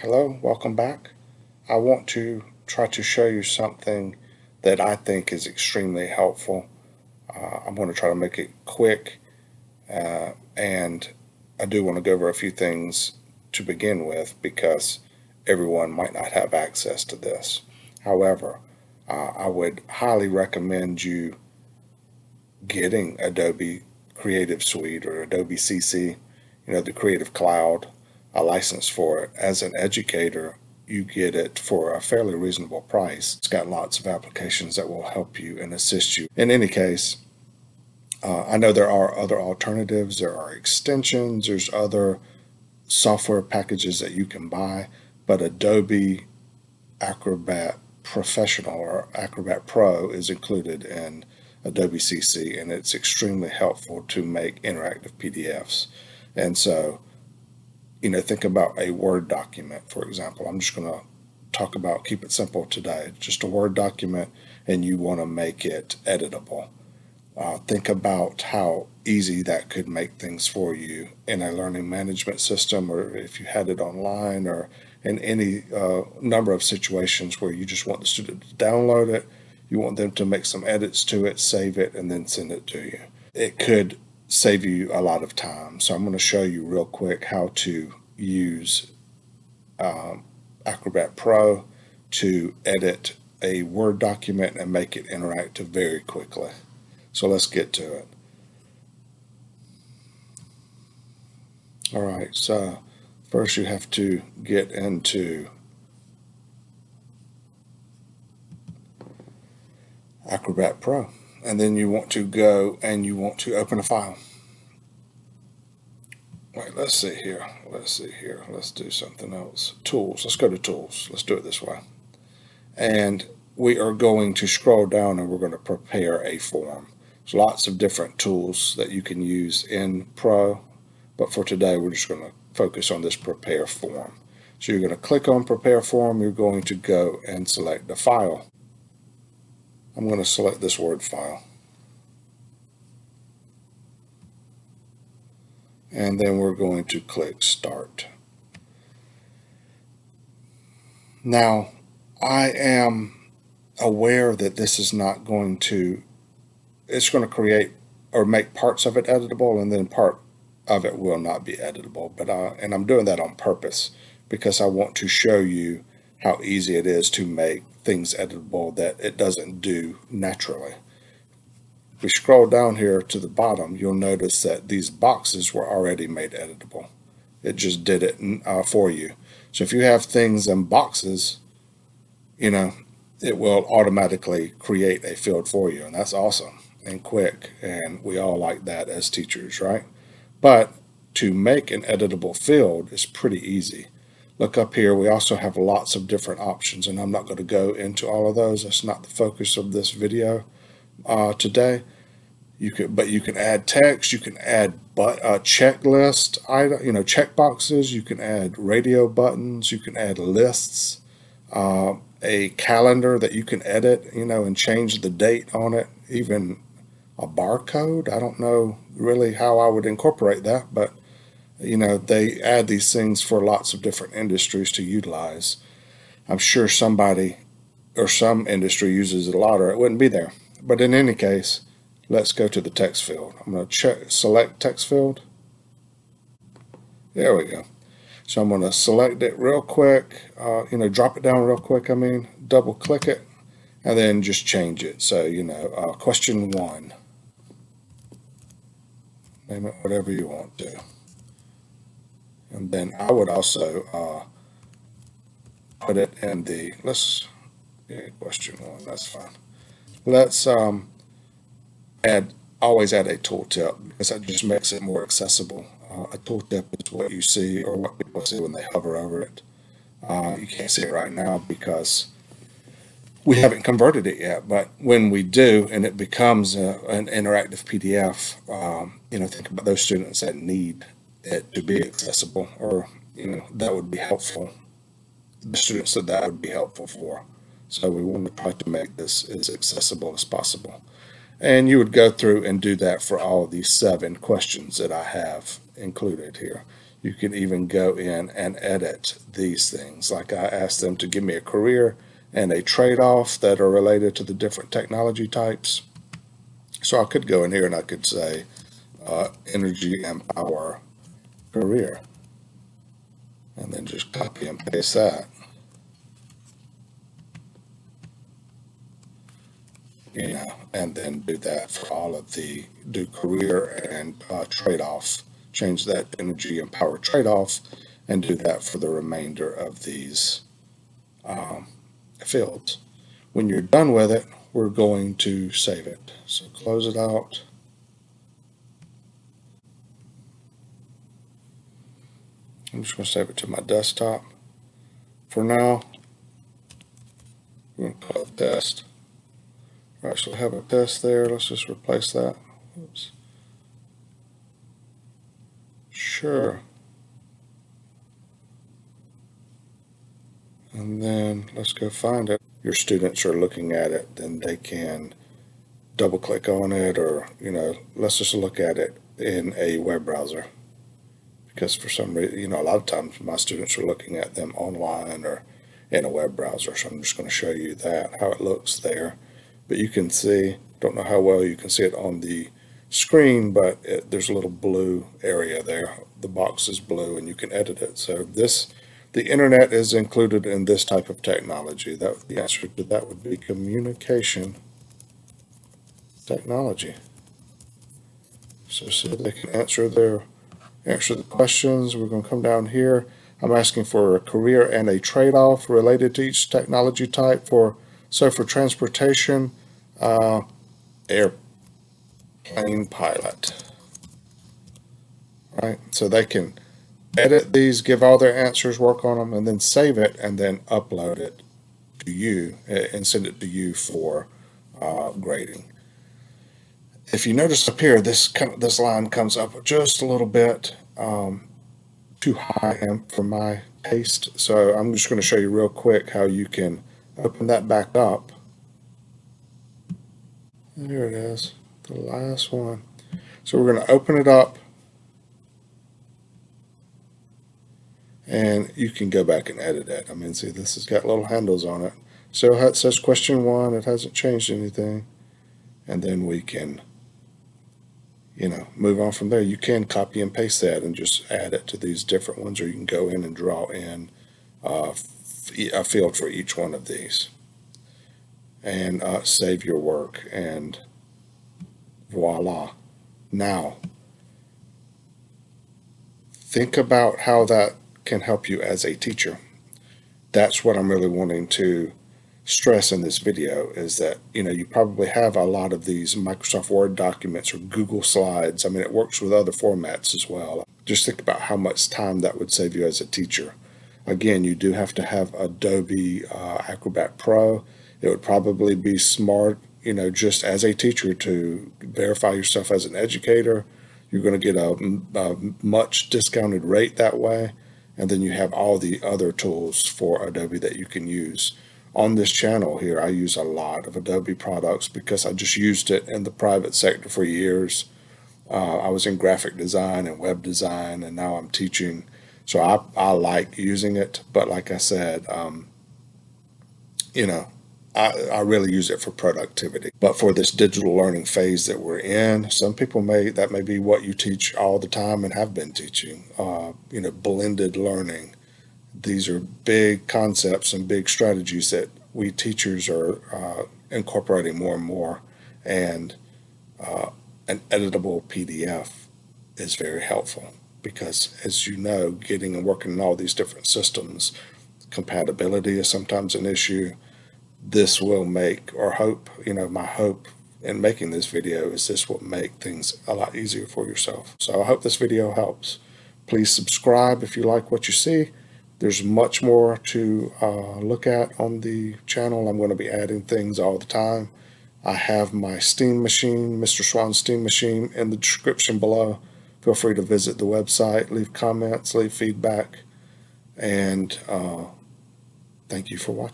Hello, welcome back. I want to try to show you something that I think is extremely helpful. I'm going to try to make it quick, and I do want to go over a few things to begin with because everyone might not have access to this. However, I would highly recommend you getting Adobe Creative Suite or Adobe CC, you know, the Creative Cloud, a license for it. As an educator, you get it for a fairly reasonable price. It's got lots of applications that will help you and assist you. In any case, I know there are other alternatives. There are extensions. There's other software packages that you can buy, but Adobe Acrobat Professional or Acrobat Pro is included in Adobe CC, and it's extremely helpful to make interactive PDFs. And so, you know, think about a Word document, for example. I'm just going to talk about, keep it simple today, just a Word document, and you want to make it editable. Think about how easy that could make things for you in a learning management system, or if you had it online, or in any number of situations where you just want the student to download it, you want them to make some edits to it, save it, and then send it to you. It could save you a lot of time. So I'm going to show you real quick how to use Acrobat Pro to edit a Word document and make it interactive very quickly. So let's get to it. All right, so first you have to get into Acrobat Pro. And then you want to go and you want to open a file. Wait, let's see here. Let's see here. Let's do something else. Tools. Let's go to tools. Let's do it this way. And we are going to scroll down and we're going to prepare a form. There's lots of different tools that you can use in Pro, but for today we're just going to focus on this prepare form. So you're going to click on prepare form. You're going to go and select the file. I'm going to select this Word file. And then we're going to click Start. Now, I am aware that this is not going to, it's going to create or make parts of it editable, and then part of it will not be editable. But and I'm doing that on purpose because I want to show you how easy it is to make things editable that it doesn't do naturally. If we scroll down here to the bottom, you'll notice that these boxes were already made editable. It just did it for you. So if you have things in boxes, you know, it will automatically create a field for you, and that's awesome and quick, and we all like that as teachers, right? But to make an editable field is pretty easy. Look up here, we also have lots of different options, and I'm not going to go into all of those. That's not the focus of this video today. But you can add text, you can add checklist item, you know, checkboxes, you can add radio buttons, you can add lists, a calendar that you can edit, you know, and change the date on it, even a barcode. I don't know really how I would incorporate that, but you know, they add these things for lots of different industries to utilize. I'm sure somebody or some industry uses it a lot, or it wouldn't be there. But in any case, let's go to the text field. I'm going to select text field. There we go. So I'm going to select it real quick, you know, drop it down real quick. I mean, double click it and then just change it. So, you know, question one, name it whatever you want to. And then I would also put it in the, question one, that's fine. Let's always add a tooltip, because that just makes it more accessible. A tooltip is what you see or what people see when they hover over it. You can't see it right now because we haven't converted it yet, but when we do and it becomes an interactive PDF, you know, think about those students that need it to be accessible, or you know, that would be helpful. The students said that would be helpful for. So we want to try to make this as accessible as possible. And you would go through and do that for all of these 7 questions that I have included here. you can even go in and edit these things. Like I asked them to give me a career and a trade-off that are related to the different technology types. So I could go in here and I could say energy and power career, and then just copy and paste that. You know, and then do that for all of the, do career and trade-off, change that to energy and power trade-off, and do that for the remainder of these fields. When you're done with it, we're going to save it. So close it out. I'm just going to save it to my desktop for now. We're going to call it test. I actually have a test there. Let's just replace that. Oops. Sure. And then let's go find it. Your students are looking at it, then they can double click on it, or, you know, let's just look at it in a web browser. Because for some reason, you know, a lot of times my students are looking at them online or in a web browser. So I'm just going to show you that, how it looks there. But you can see, don't know how well you can see it on the screen, but there's a little blue area there. The box is blue and you can edit it. So this, the internet is included in this type of technology. That, the answer to that would be communication technology. So they can answer the questions. We're going to come down here. I'm asking for a career and a trade-off related to each technology type. So for transportation, airplane pilot, right? So they can edit these, give all their answers, work on them, and then save it, and then upload it to you and send it to you for grading. If you notice up here, this line comes up just a little bit too high for my taste. So I'm just going to show you real quick how you can open that back up. There it is, the last one. So we're going to open it up, and you can go back and edit it. I mean, see, this has got little handles on it. So it says question one, it hasn't changed anything. And then we can, you know, move on from there. You can copy and paste that and just add it to these different ones, or you can go in and draw in a field for each one of these, and save your work, and voila. Now, think about how that can help you as a teacher. That's what I'm really wanting to stress in this video, is that, you know, you probably have a lot of these Microsoft Word documents or Google Slides. I mean, it works with other formats as well. Just think about how much time that would save you as a teacher. Again, you do have to have Adobe Acrobat Pro. It would probably be smart, you know, just as a teacher to verify yourself as an educator. You're going to get a much discounted rate that way. And then you have all the other tools for Adobe that you can use. On this channel here, I use a lot of Adobe products because I just used it in the private sector for years. I was in graphic design and web design, and now I'm teaching. So I like using it, but like I said, you know, I really use it for productivity. But for this digital learning phase that we're in, some people that may be what you teach all the time and have been teaching, you know, blended learning. These are big concepts and big strategies that we teachers are incorporating more and more, and an editable PDF is very helpful. Because, as you know, getting and working in all these different systems, compatibility is sometimes an issue. This will make, or hope, you know, my hope in making this video is this will make things a lot easier for yourself. So I hope this video helps. Please subscribe if you like what you see. There's much more to look at on the channel. I'm going to be adding things all the time. I have my Steam Machine, Mr. Swan's Steam Machine, in the description below. Feel free to visit the website, leave comments, leave feedback, and thank you for watching.